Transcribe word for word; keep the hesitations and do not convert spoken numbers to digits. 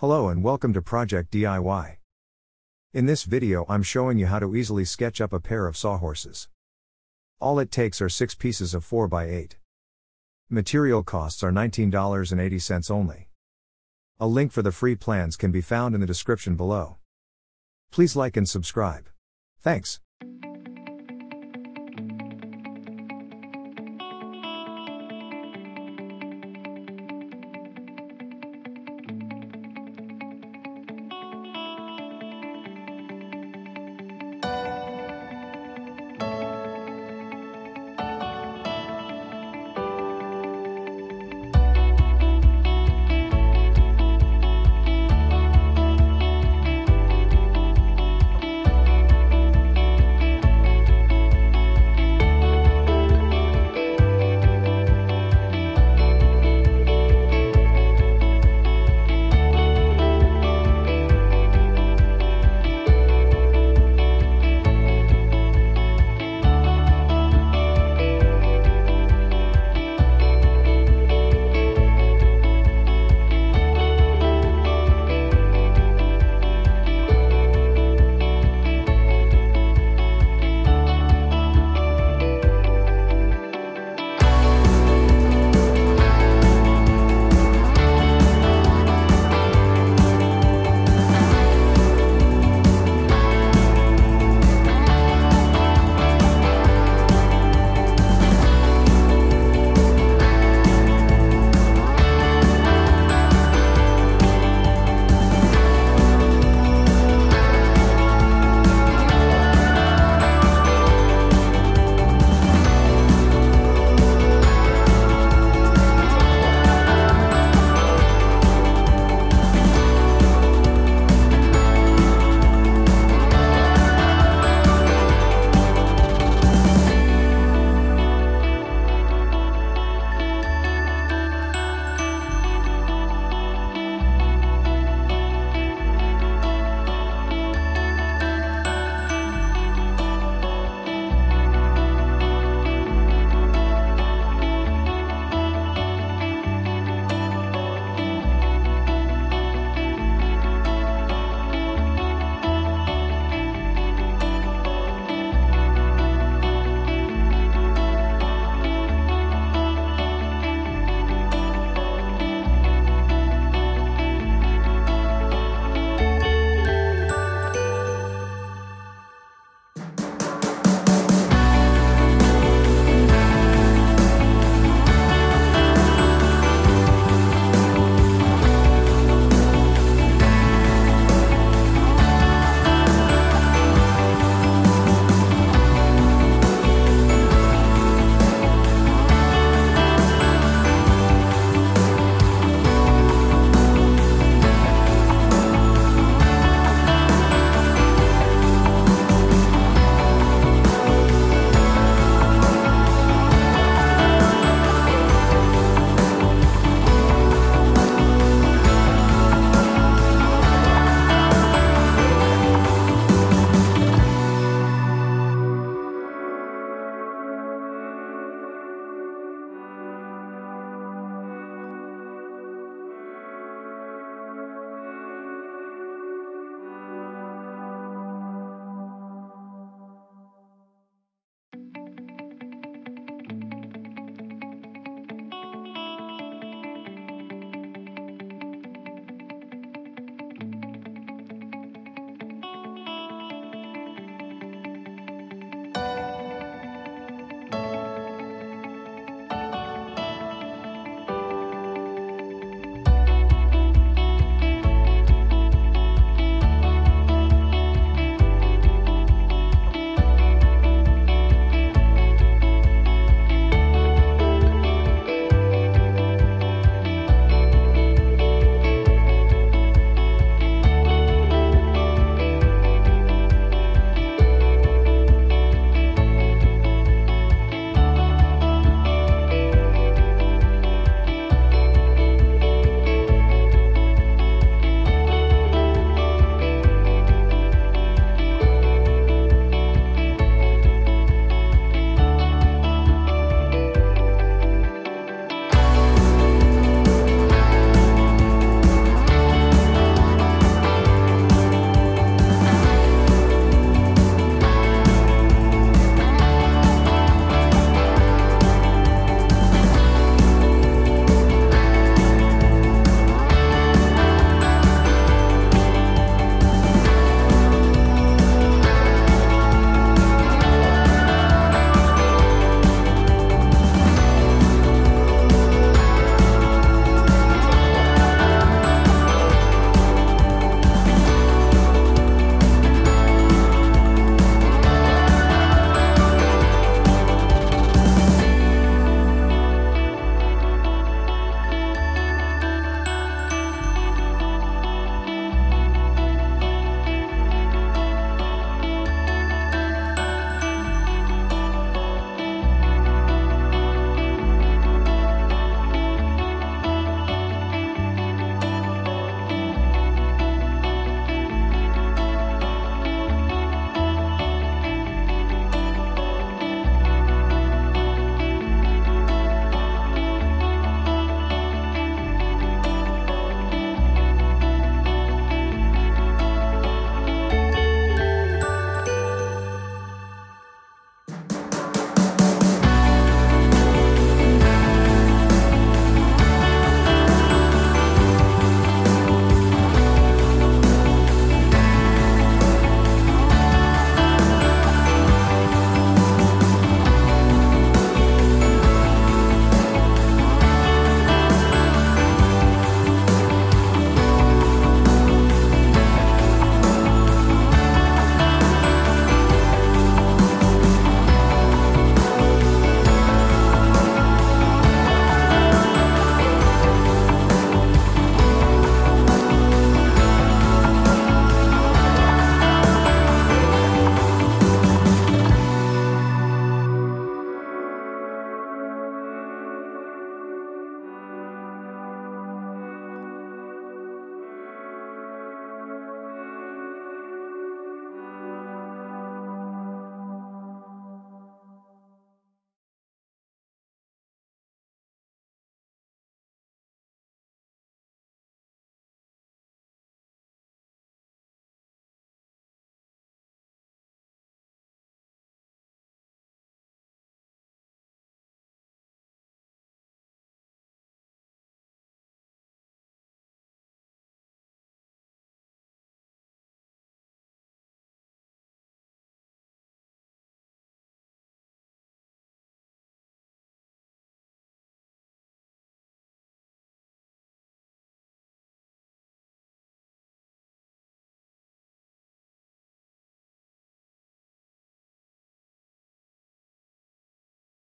Hello and welcome to Project D I Y. In this video I'm showing you how to easily sketch up a pair of sawhorses. All it takes are six pieces of four by eight. Material costs are nineteen dollars and eighty cents only. A link for the free plans can be found in the description below. Please like and subscribe. Thanks.